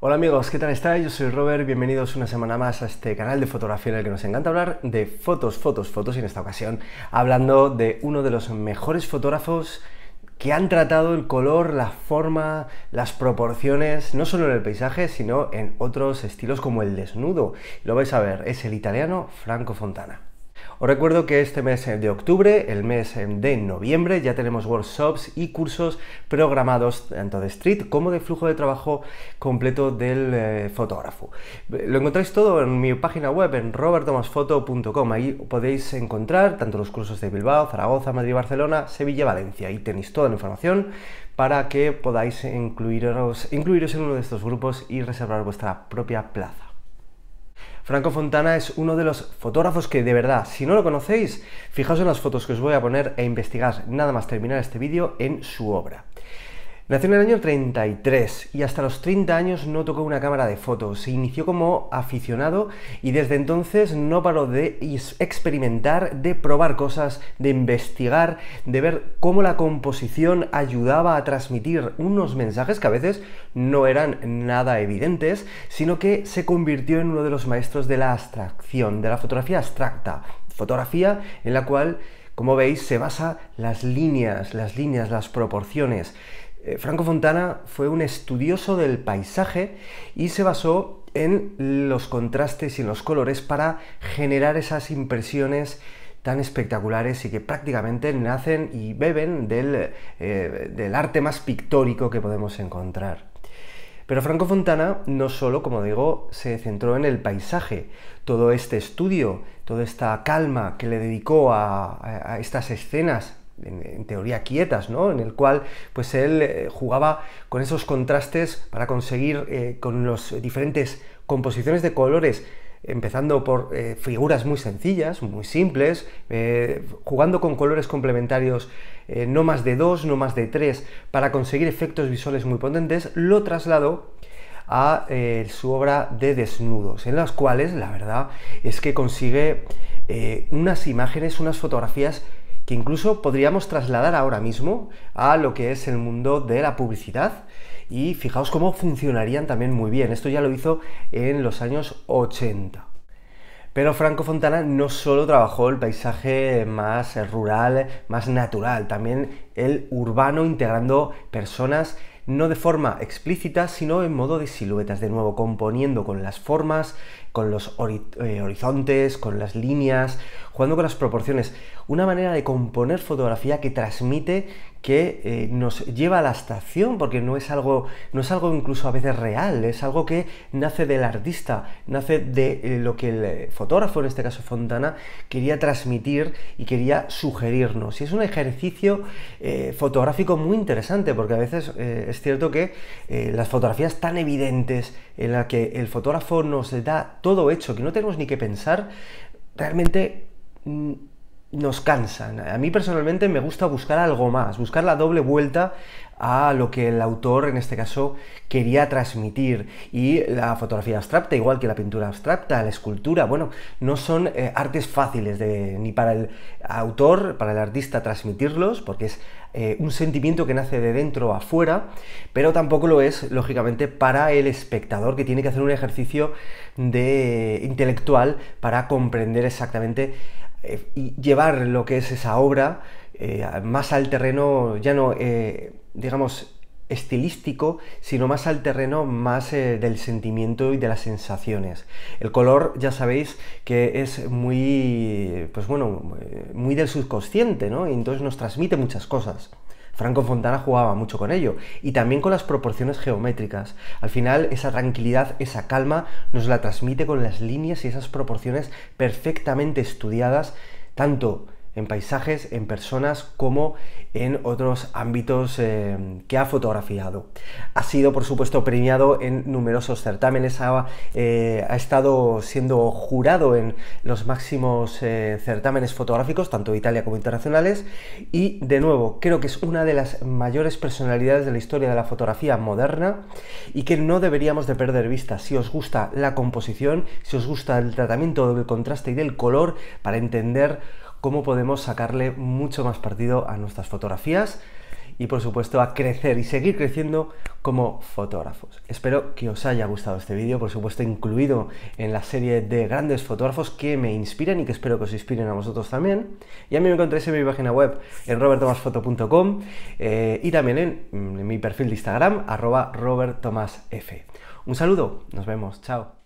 Hola amigos, ¿qué tal estáis? Yo soy Robert, bienvenidos una semana más a este canal de fotografía en el que nos encanta hablar de fotos, fotos, fotos, y en esta ocasión hablando de uno de los mejores fotógrafos que han tratado el color, la forma, las proporciones, no solo en el paisaje, sino en otros estilos como el desnudo. Lo vais a ver, es el italiano Franco Fontana. Os recuerdo que este mes de octubre, el mes de noviembre, ya tenemos workshops y cursos programados tanto de street como de flujo de trabajo completo del fotógrafo. Lo encontráis todo en mi página web, en robertomasfoto.com. Ahí podéis encontrar tanto los cursos de Bilbao, Zaragoza, Madrid, Barcelona, Sevilla, Valencia. Ahí tenéis toda la información para que podáis incluiros en uno de estos grupos y reservar vuestra propia plaza. Franco Fontana es uno de los fotógrafos que, de verdad, si no lo conocéis, fijaos en las fotos que os voy a poner e investigad nada más terminar este vídeo en su obra. Nació en el año 33 y hasta los 30 años no tocó una cámara de fotos. Se inició como aficionado y desde entonces no paró de experimentar, de probar cosas, de investigar, de ver cómo la composición ayudaba a transmitir unos mensajes que a veces no eran nada evidentes, sino que se convirtió en uno de los maestros de la abstracción, de la fotografía abstracta, fotografía en la cual, como veis, se basa las líneas, las proporciones. Franco Fontana fue un estudioso del paisaje y se basó en los contrastes y en los colores para generar esas impresiones tan espectaculares y que prácticamente nacen y beben del arte más pictórico que podemos encontrar. Pero Franco Fontana no solo, como digo, se centró en el paisaje. Todo este estudio, toda esta calma que le dedicó a estas escenas, en teoría quietas, ¿no?, en el cual pues él jugaba con esos contrastes para conseguir con las diferentes composiciones de colores, empezando por figuras muy sencillas, muy simples, jugando con colores complementarios, no más de dos, no más de tres, para conseguir efectos visuales muy potentes. Lo trasladó a su obra de desnudos, en las cuales la verdad es que consigue unas imágenes, unas fotografías que incluso podríamos trasladar ahora mismo a lo que es el mundo de la publicidad, y fijaos cómo funcionarían también muy bien. Esto ya lo hizo en los años 80. Pero Franco Fontana no solo trabajó el paisaje más rural, más natural, también el urbano, integrando personas no de forma explícita, sino en modo de siluetas, de nuevo, componiendo con las formas, con los horizontes, con las líneas, jugando con las proporciones. Una manera de componer fotografía que transmite, que nos lleva a la abstracción, porque no es algo incluso a veces real, es algo que nace del artista, nace de lo que el fotógrafo, en este caso Fontana, quería transmitir y quería sugerirnos. Y es un ejercicio fotográfico muy interesante, porque a veces es cierto que las fotografías tan evidentes, en las que el fotógrafo nos da todo hecho, que no tenemos ni que pensar, realmente nos cansan. A mí personalmente me gusta buscar algo más, buscar la doble vuelta a lo que el autor, en este caso, quería transmitir. Y la fotografía abstracta, igual que la pintura abstracta, la escultura, bueno, no son artes fáciles ni para el autor, para el artista, transmitirlos, porque es un sentimiento que nace de dentro a fuera, pero tampoco lo es, lógicamente, para el espectador, que tiene que hacer un ejercicio intelectual para comprender exactamente y llevar lo que es esa obra más al terreno, ya no digamos estilístico, sino más al terreno más del sentimiento y de las sensaciones. El color, ya sabéis que es muy, pues bueno, muy del subconsciente, ¿no? Y entonces nos transmite muchas cosas. Franco Fontana jugaba mucho con ello, y también con las proporciones geométricas. Al final, esa tranquilidad, esa calma, nos la transmite con las líneas y esas proporciones perfectamente estudiadas, tanto en paisajes, en personas, como en otros ámbitos que ha fotografiado. Ha sido, por supuesto, premiado en numerosos certámenes, ha estado siendo jurado en los máximos certámenes fotográficos, tanto de Italia como internacionales, y, de nuevo, creo que es una de las mayores personalidades de la historia de la fotografía moderna, y que no deberíamos de perder vista. Si os gusta la composición, si os gusta el tratamiento del contraste y del color, para entender cómo podemos sacarle mucho más partido a nuestras fotografías, y por supuesto a crecer y seguir creciendo como fotógrafos. Espero que os haya gustado este vídeo, por supuesto incluido en la serie de grandes fotógrafos que me inspiran y que espero que os inspiren a vosotros también. Y a mí me encontráis en mi página web en robertomasfoto.com y también en mi perfil de Instagram @robertomasf. Un saludo, nos vemos, chao.